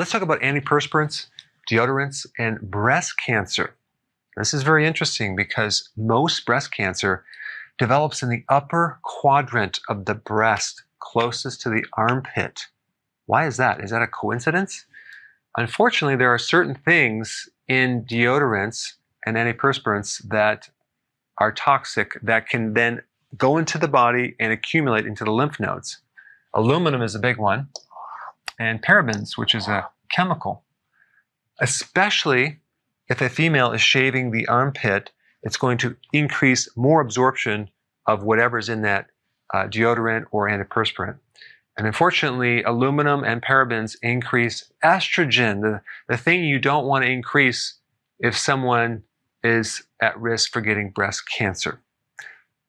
Let's talk about antiperspirants, deodorants, and breast cancer. This is very interesting because most breast cancer develops in the upper quadrant of the breast, closest to the armpit. Why is that? Is that a coincidence? Unfortunately, there are certain things in deodorants and antiperspirants that are toxic that can then go into the body and accumulate into the lymph nodes. Aluminum is a big one, and parabens, which is a chemical. Especially if a female is shaving the armpit, it's going to increase more absorption of whatever's in that deodorant or antiperspirant. And unfortunately, aluminum and parabens increase estrogen, the thing you don't want to increase if someone is at risk for getting breast cancer.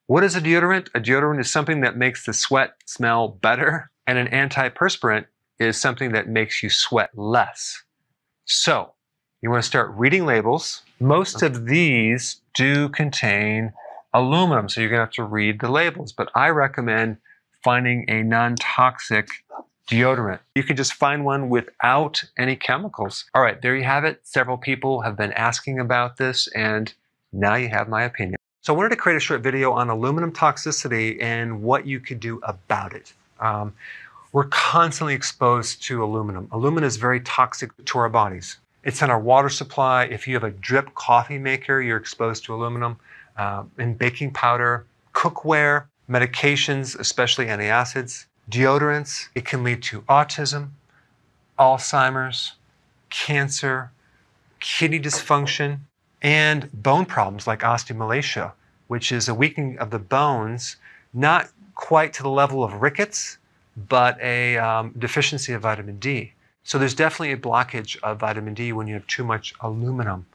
What is a deodorant? A deodorant is something that makes the sweat smell better, and an antiperspirant is something that makes you sweat less. So, you want to start reading labels. Most of these do contain aluminum, so you're going to have to read the labels, but I recommend finding a non-toxic deodorant. You can just find one without any chemicals. All right, there you have it. Several people have been asking about this, and now you have my opinion. So I wanted to create a short video on aluminum toxicity and what you could do about it. We're constantly exposed to aluminum. Aluminum is very toxic to our bodies. It's in our water supply. If you have a drip coffee maker, you're exposed to aluminum. In baking powder, cookware, medications, especially antacids, deodorants. It can lead to autism, Alzheimer's, cancer, kidney dysfunction, and bone problems like osteomalacia, which is a weakening of the bones, not quite to the level of rickets, but a deficiency of vitamin D. So there's definitely a blockage of vitamin D when you have too much aluminum.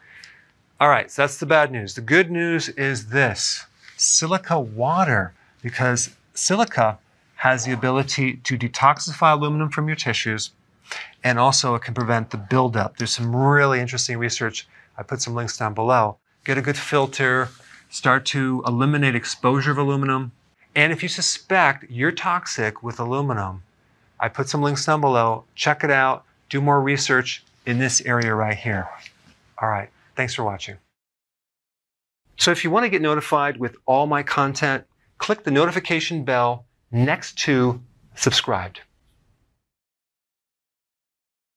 All right, so that's the bad news. The good news is this, silica water, because silica has the ability to detoxify aluminum from your tissues, and also it can prevent the buildup. There's some really interesting research. I put some links down below. Get a good filter, start to eliminate exposure of aluminum. And if you suspect you're toxic with aluminum, I put some links down below. Check it out. Do more research in this area right here. All right. Thanks for watching. So if you want to get notified with all my content, click the notification bell next to subscribed.